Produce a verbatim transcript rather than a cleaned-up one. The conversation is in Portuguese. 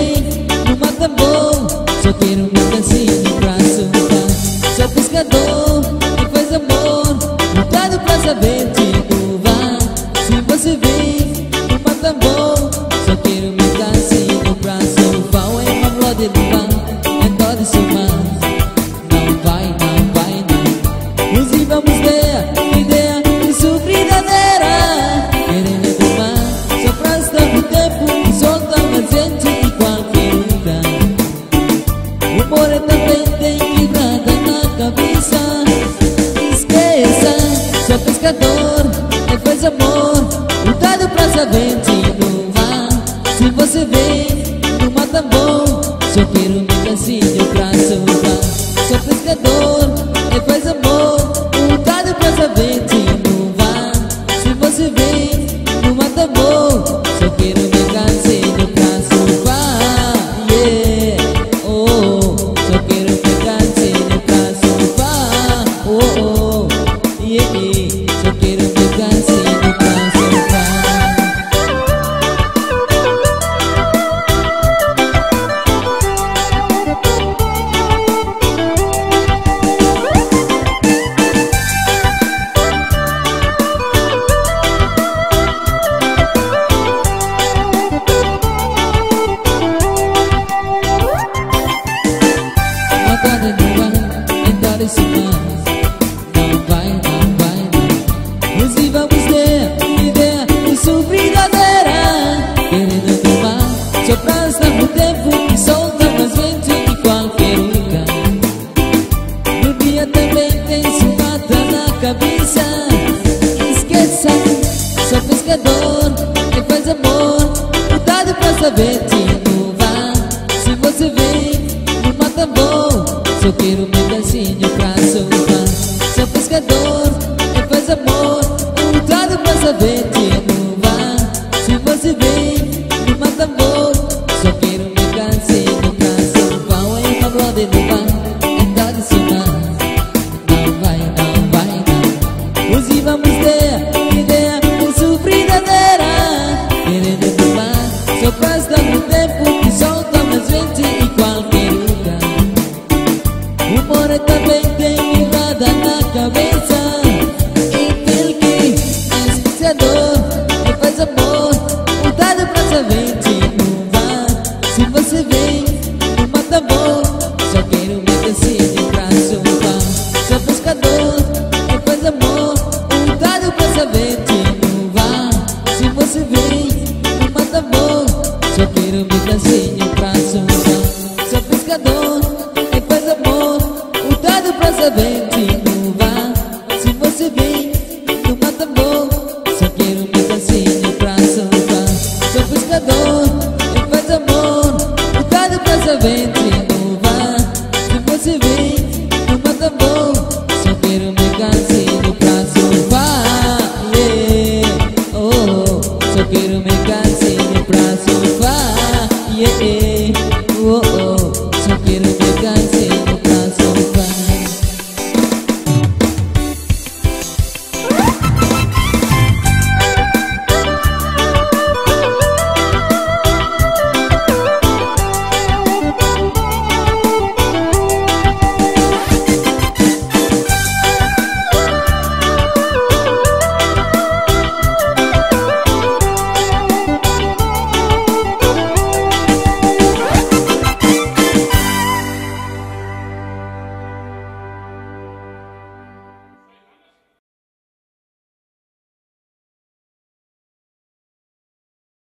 rumah tembok, sopir makan sini prasuka, sou pescador que faz amor, lutado pra saber te curvar. Se você vir rumah tembok, sopir makan sini prasuka, é uma flor de luar, é todo seu mar. Não vai, não vai, não. Nos vamos ter ideia de sua brincadeira, querendo fumar, só pra estar no tempo. Sou pescador que faz amor, lutado pra saber te curvar. Se você vem no mar tá bom, sou piro me cansinho pra salvar. Sou pescador que faz amor, lutado pra saber te curvar. Se você vem no mar tá bom, sou piro me cansinho pra salvar. Yeah, oh, sou piro me cansinho pra salvar. Oh, oh, yeah, yeah. Não vai, não vai, não. Nos vamos ter ideia de sua brincadeira, querendo tomar só pra estar no tempo e soltar mais gente em qualquer lugar. No dia também tem chibata na cabeça. Esqueça, sou pescador que faz amor, lutado pra saber te inovar. Se você vem no mar tá bom, só quero um pedacinho pra soltar. Sou pescador que faz amor, lutado pra saber te inovar. Se você vem no mar tá bom, só quero um pedacinho pra soltar. É uma flor de luar, é todo seu mar. Não vai, não vai, não. Hoje vamos ter ideia de sua brincadeira, querendo tomar só pra estar no tempo e soltar mais gente em qualquer lugar. Humor também tem mirada na cabeça. Aquele que é especiador, que faz amor, lutado pra saber te curvar. Se você vem no mar tá bom, só quero me cansinho pra soltar. Sou pescador, que faz amor, lutado pra saber te curvar. Se você vem no mar tá bom, só quero me cansinho pra soltar. Sou pescador que faz amor, lutado pra saber te curvar. Se você vem no mar tá bom, só quero me cansinho pra soltar. Sou pescador que faz amor, lutado pra saber te curvar. Se você vem no mar tá bom, só quero me cansinho pra soltar. Yeah, oh, só quero me cansinho pra soltar. Yeah, yeah.